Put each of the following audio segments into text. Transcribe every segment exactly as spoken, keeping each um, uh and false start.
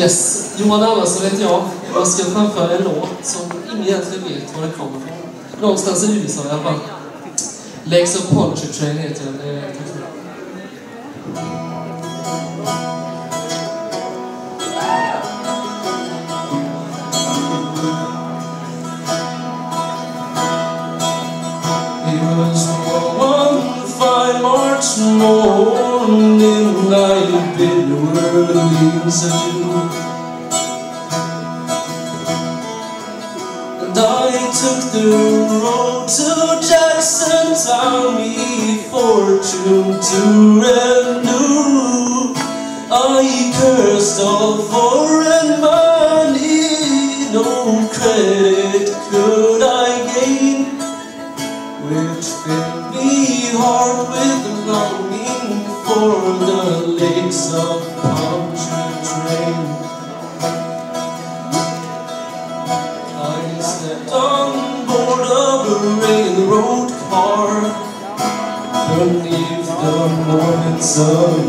Yes, Johan Alaston heter jag. Jag ska framföra en låt som ingen egentligen vet var det kommer från. Någonstans i U S A i alla fall. Lakes of Pontchartrain heter den. It was one fine March morning, I've been whirling such a took the road to Jackson Town, me fortune to renew. I cursed all foreign money, no credit could I gain, which filled me heart with longing for the lakes of Pontchartrain. I stepped on board of a railroad car beneath the morning sun,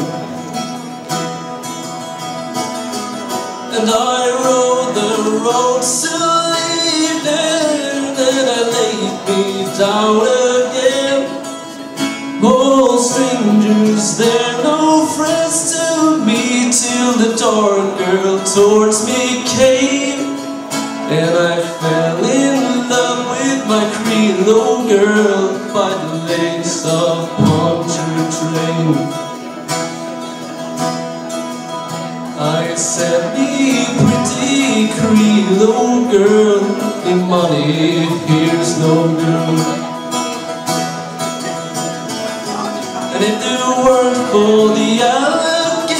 and I rode the road till evening, then I laid me down again. Oh, strangers, they're no friends to me, till the dark girl towards me came, and I fell in love with my Creole girl by the lakes of Pontchartrain. I said, me pretty Creole girl, in money here's no girl. And if it weren't for the alligators,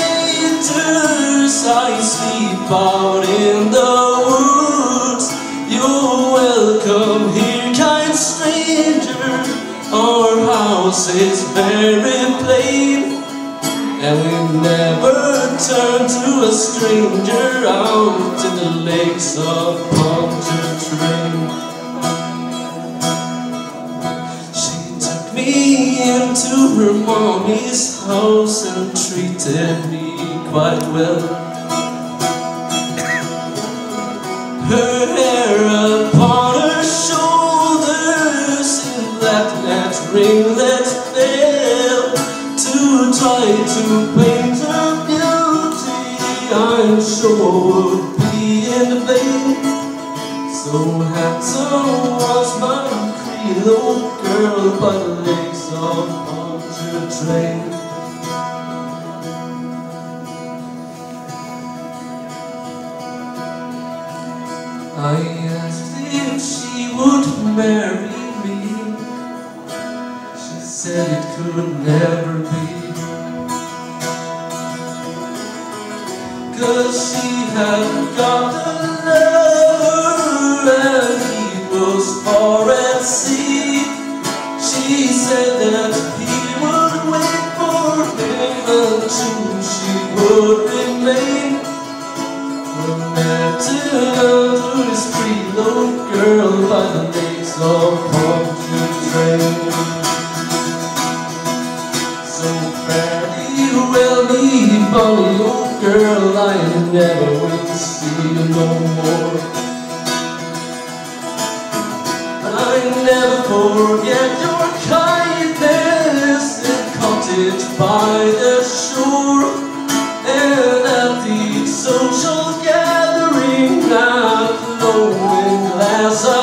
I sleep out in the welcome here, kind stranger. Our house is very plain, and we never turn to a stranger out in the lakes of Pontchartrain. She took me into her mommy's house and treated me quite well. Her hair upon her shoulders in that net ringlet fell, to try to paint her beauty I'm sure would be in vain. So handsome was my Creole girl by the lakes of Pontchartrain. I asked if she would marry me. She said it could never be, 'cause she had got a lover and he was far at sea. She said that he would wait for him until she would remain. Till to this Creole girl by the lakes of Pontchartrain. So fairly well, me bonny old girl, I never went to see you no more. I never forget your kindness in cottage by the shore, and at the social gathering, not knowing as I